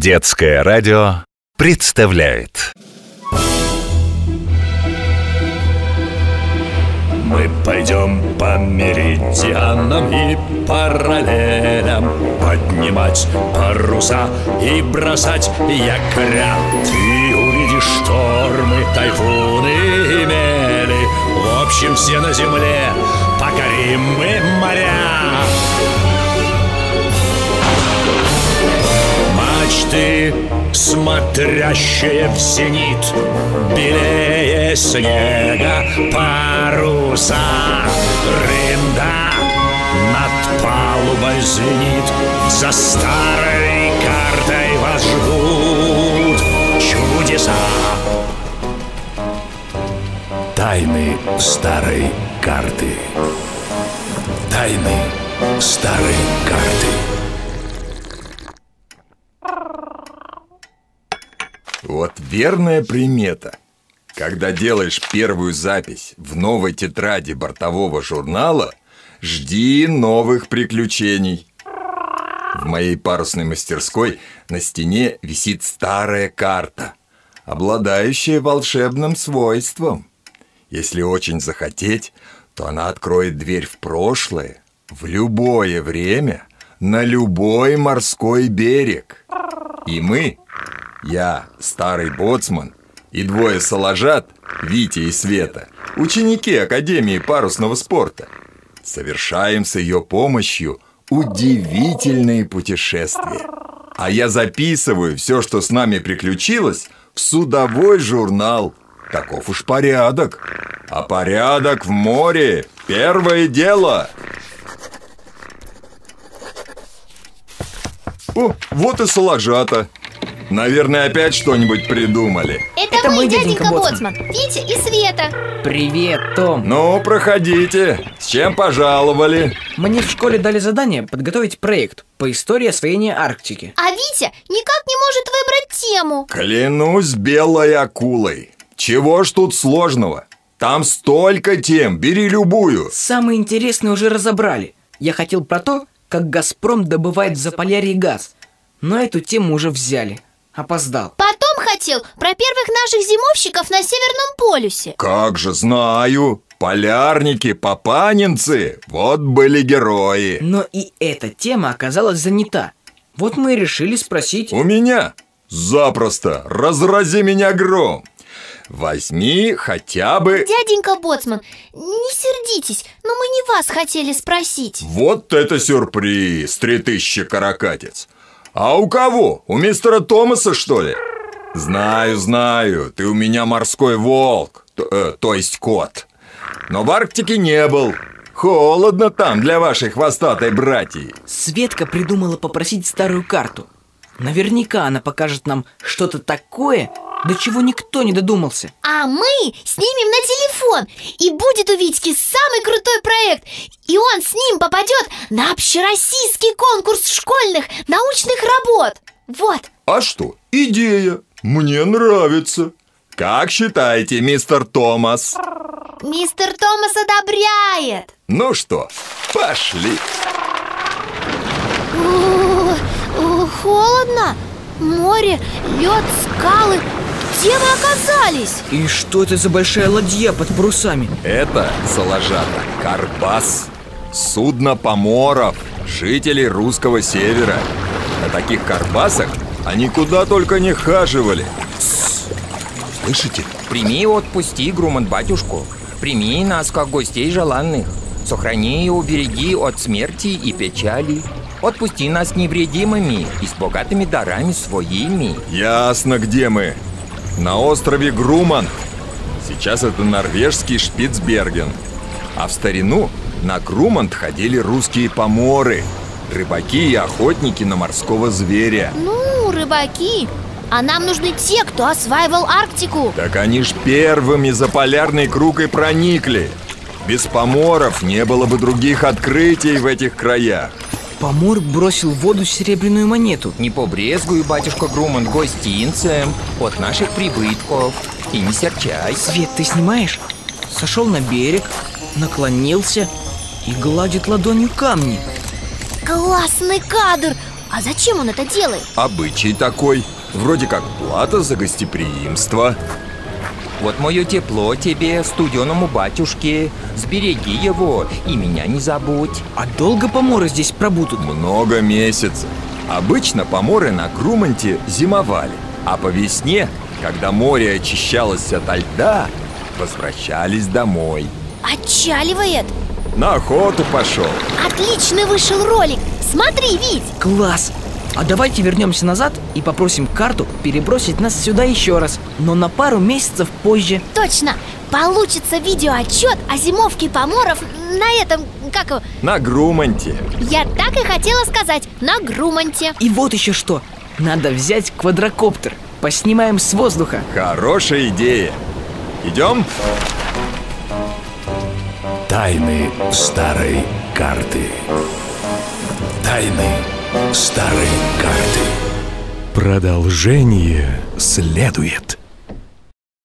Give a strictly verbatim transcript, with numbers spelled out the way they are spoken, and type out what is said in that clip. Детское радио представляет. Мы пойдем по меридианам и параллелям поднимать паруса и бросать якоря. Ты увидишь штормы, тайфуны и мели. В общем, все на земле покорим мы моря. Мачты, смотрящие в зенит, белее снега паруса. Рында над палубой звенит, за старой картой вас ждут чудеса. Тайны старой карты. Тайны старой карты. Вот верная примета. Когда делаешь первую запись в новой тетради бортового журнала, жди новых приключений. В моей парусной мастерской на стене висит старая карта, обладающая волшебным свойством. Если очень захотеть, то она откроет дверь в прошлое, в любое время, на любой морской берег. И мы... Я, старый боцман, и двое соложат, Витя и Света, ученики Академии парусного спорта, совершаем с ее помощью удивительные путешествия. А я записываю все, что с нами приключилось, в судовой журнал. Таков уж порядок. А порядок в море – первое дело. О, вот и соложата. Наверное, опять что-нибудь придумали. Это, Это мой дяденька, дяденька Боцман, Витя и Света. Привет, Том. Ну, проходите. С чем пожаловали? Мне в школе дали задание подготовить проект по истории освоения Арктики. А Витя никак не может выбрать тему. Клянусь белой акулой. Чего ж тут сложного? Там столько тем, бери любую. Самые интересные уже разобрали. Я хотел про то, как Газпром добывает в Заполярье газ. Но эту тему уже взяли. Опоздал. Потом хотел про первых наших зимовщиков на Северном полюсе. Как же знаю. Полярники, папанинцы. Вот были герои. Но и эта тема оказалась занята. Вот мы и решили спросить. У меня? Запросто. Разрази меня гром. Возьми хотя бы... Дяденька Боцман, не сердитесь, но мы не вас хотели спросить. Вот это сюрприз, три тысячи каракатиц. А у кого? У мистера Томаса, что ли? Знаю, знаю, ты у меня морской волк, то, э, то есть кот. Но в Арктике не был. Холодно там для вашей хвостатой братьи. Светка придумала попросить старую карту. Наверняка она покажет нам что-то такое, до чего никто не додумался. А мы снимем на телефон, и будет у Витьки самый крутой проект. И он с ним попадет на общероссийский конкурс школьных научных работ. Вот. А что? Идея. Мне нравится. Как считаете, мистер Томас? Мистер Томас одобряет. Ну что, пошли. Холодно. Море, лед, скалы. Где мы оказались? И что это за большая ладья под парусами? Это, соложата, карбас. Судно поморов, жителей русского севера. На таких карбасах они куда только не хаживали. Слышите? Прими и отпусти, Грумант, батюшку. Прими нас, как гостей желанных. Сохрани и убереги от смерти и печали. Отпусти нас невредимыми и с богатыми дарами своими. Ясно, где мы. На острове Грумант. Сейчас это норвежский Шпицберген. А в старину на Грумант ходили русские поморы, рыбаки и охотники на морского зверя. Ну, рыбаки. А нам нужны те, кто осваивал Арктику. Так они ж первыми за полярный круг и проникли. Без поморов не было бы других открытий в этих краях. Помор бросил в воду серебряную монету. Не побрезгую, батюшка Грумант, гостинцем от наших прибытков. И не серчай. Свет, ты снимаешь? Сошел на берег, наклонился и гладит ладонью камни. Классный кадр! А зачем он это делает? Обычай такой. Вроде как плата за гостеприимство. Вот мое тепло тебе, студеному батюшке. Сбереги его и меня не забудь. А долго поморы здесь пробудут? Много месяцев. Обычно поморы на Груманте зимовали, а по весне, когда море очищалось ото льда, возвращались домой. Отчаливает. На охоту пошел. Отлично вышел ролик. Смотри, Вить. Класс. А давайте вернемся назад и попросим карту перебросить нас сюда еще раз, но на пару месяцев позже. Точно. Получится видеоотчет о зимовке поморов на этом, как... На Груманте. Я так и хотела сказать, на Груманте. И вот еще что. Надо взять квадрокоптер. Поснимаем с воздуха. Хорошая идея. Идем? Тайны старой карты. Тайны старой карты. Продолжение следует.